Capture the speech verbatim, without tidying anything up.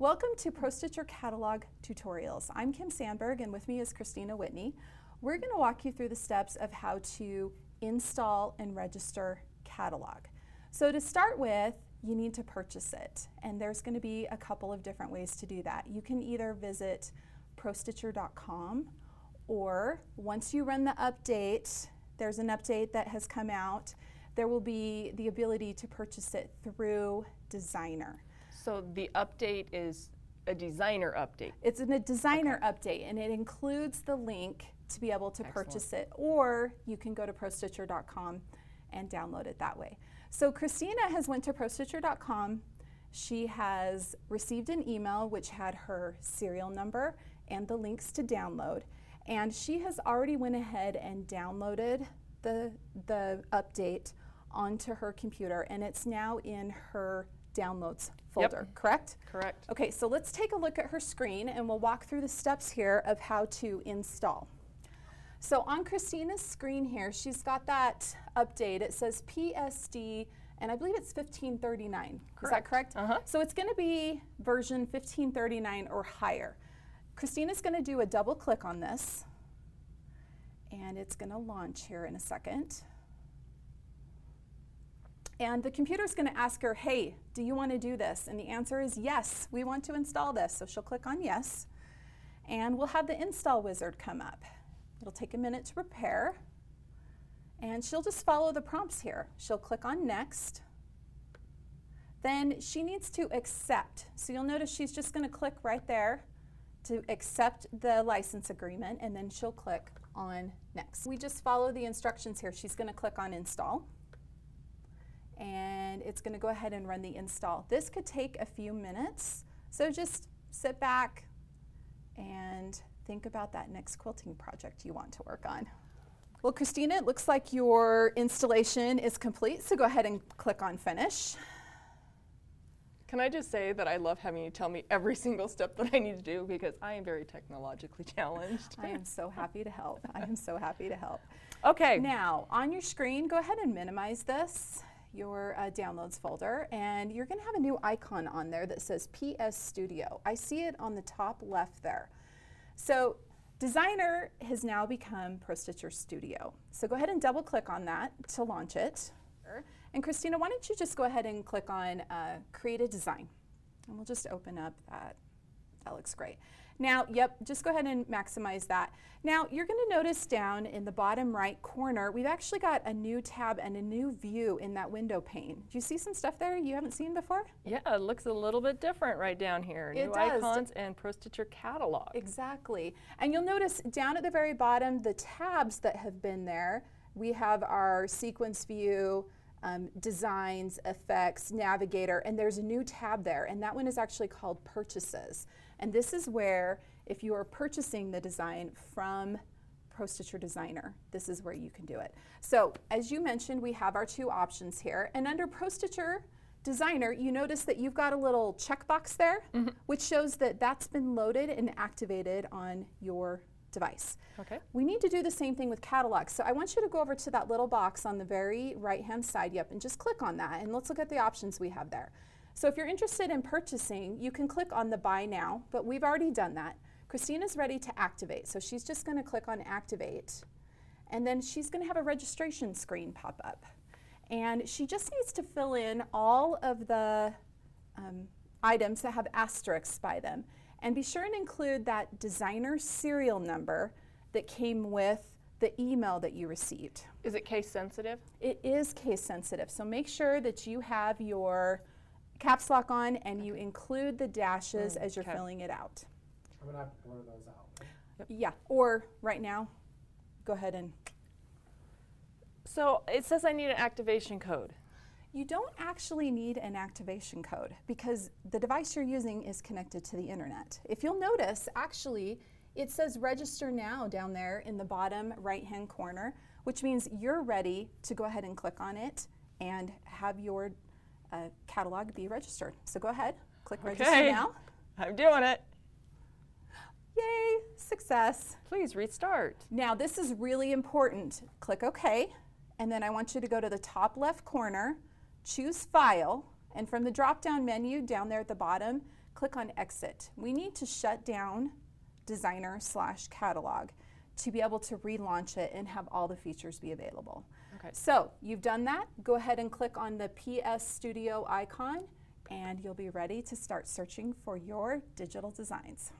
Welcome to ProStitcher Catalog Tutorials. I'm Kim Sandberg and with me is Christina Whitney. We're going to walk you through the steps of how to install and register Catalog. So to start with, you need to purchase it, and there's going to be a couple of different ways to do that. You can either visit Pro Stitcher dot com, or once you run the update, there's an update that has come out, there will be the ability to purchase it through Designer. So the update is a Designer update? It's in a Designer okay. update, and it includes the link to be able to Excellent. Purchase it, or you can go to Pro Stitcher dot com and download it that way. So Christina has went to Pro Stitcher dot com. She has received an email which had her serial number and the links to download, and she has already went ahead and downloaded the, the update onto her computer, and it's now in her downloads folder, yep. correct? Correct. Okay, so let's take a look at her screen and we'll walk through the steps here of how to install. So on Christina's screen here, she's got that update. It says P S D, and I believe it's fifteen thirty-nine. Correct. Is that correct? Uh-huh. So it's going to be version fifteen thirty-nine or higher. Christina's going to do a double click on this, and it's going to launch here in a second. And the computer's going to ask her, hey, do you want to do this? And the answer is yes, we want to install this. So she'll click on yes, and we'll have the install wizard come up. It'll take a minute to prepare, and she'll just follow the prompts here. She'll click on next. Then she needs to accept. So you'll notice she's just going to click right there to accept the license agreement, and then she'll click on next. We just follow the instructions here. She's going to click on install, and it's going to go ahead and run the install. This could take a few minutes, so just sit back and think about that next quilting project you want to work on. Well, Christina, it looks like your installation is complete, so go ahead and click on Finish. Can I just say that I love having you tell me every single step that I need to do, because I am very technologically challenged. I am so happy to help. I am so happy to help. Okay. Now, on your screen, go ahead and minimize this, your uh, downloads folder, and you're going to have a new icon on there that says P S Studio. I see it on the top left there. So Designer has now become ProStitcher Studio. So go ahead and double click on that to launch it. And Christina, why don't you just go ahead and click on uh, Create a Design. And we'll just open up that. That looks great. Now, yep, just go ahead and maximize that. Now, you're going to notice down in the bottom right corner, we've actually got a new tab and a new view in that window pane. Do you see some stuff there you haven't seen before? Yeah, it looks a little bit different right down here. It new does. Icons and ProStitcher Catalog. Exactly. And you'll notice down at the very bottom, the tabs that have been there, we have our sequence view, Um, designs, effects, navigator, and there's a new tab there, and that one is actually called purchases. And this is where, if you are purchasing the design from ProStitcher Designer, this is where you can do it. So as you mentioned, we have our two options here, and under ProStitcher Designer, you notice that you've got a little checkbox there, mm-hmm. which shows that that's been loaded and activated on your device. Okay. We need to do the same thing with Catalog. So I want you to go over to that little box on the very right-hand side, yep, and just click on that, and let's look at the options we have there. So if you're interested in purchasing, you can click on the Buy Now, but we've already done that. Christina's ready to activate, so she's just going to click on Activate, and then she's going to have a registration screen pop up. And she just needs to fill in all of the um, items that have asterisks by them. And be sure and include that designer serial number that came with the email that you received. Is it case sensitive? It is case sensitive, so make sure that you have your caps lock on and you include the dashes mm, as you're filling it out. I'm gonna have to blur those out. Yep. Yeah, or right now, go ahead and. So it says I need an activation code. You don't actually need an activation code because the device you're using is connected to the internet. If you'll notice, actually, it says register now down there in the bottom right-hand corner, which means you're ready to go ahead and click on it and have your uh, catalog be registered. So go ahead, click okay. register now. I'm doing it. Yay, success. Please restart. Now this is really important. Click OK, and then I want you to go to the top left corner, choose File, And from the drop-down menu down there at the bottom, click on Exit. We need to shut down Designer slash Catalog to be able to relaunch it and have all the features be available. Okay. So you've done that. Go ahead and click on the P S Studio icon, and you'll be ready to start searching for your digital designs.